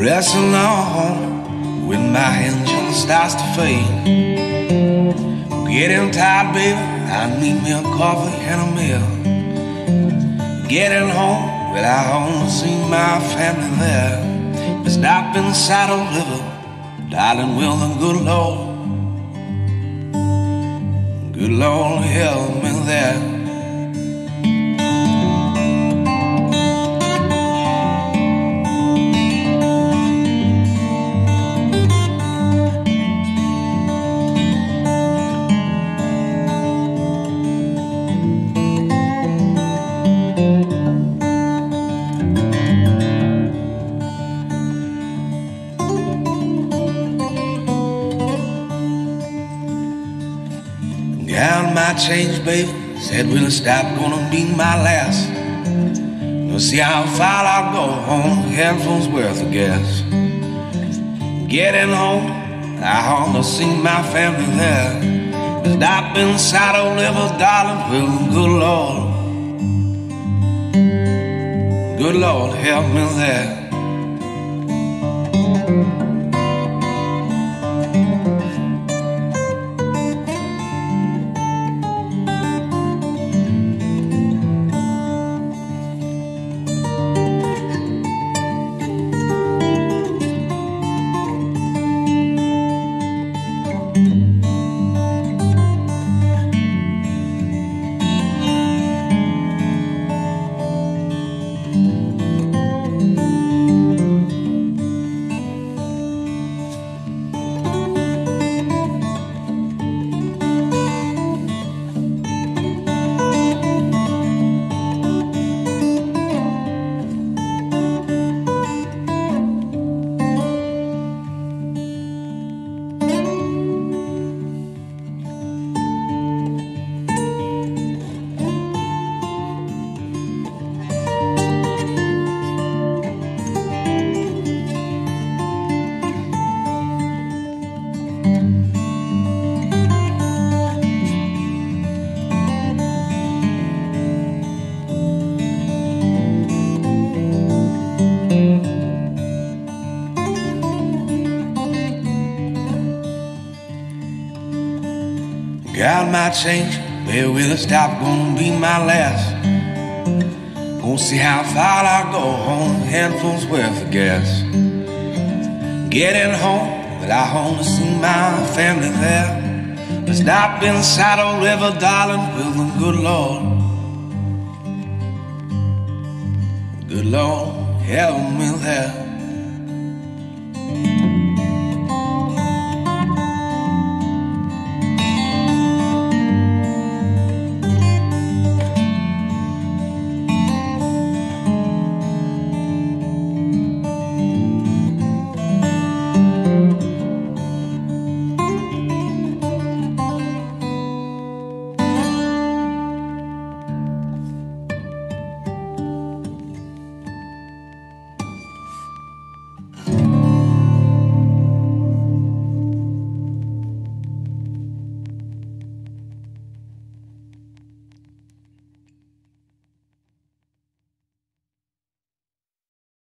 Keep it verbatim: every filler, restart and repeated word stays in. Press along with my engine starts to fade. Getting tired, baby, I need me a coffee and a meal. Getting home, well, I only see my family there. But stop in Saddle River, darling, will the good Lord, good Lord help me there. Down my change, baby, said will it stop, gonna be my last. We'll see how far I'll go home, headphones worth of gas. Getting home, I almost see my family there. But stop inside a river, darling, will good Lord, good Lord, help me there. Got my change, baby, will it stop, gonna be my last. Gonna see how far I go home, handfuls worth of gas. Getting home, but I only see my family there. But stop inside a river, darling, with the good Lord, good Lord, help me there.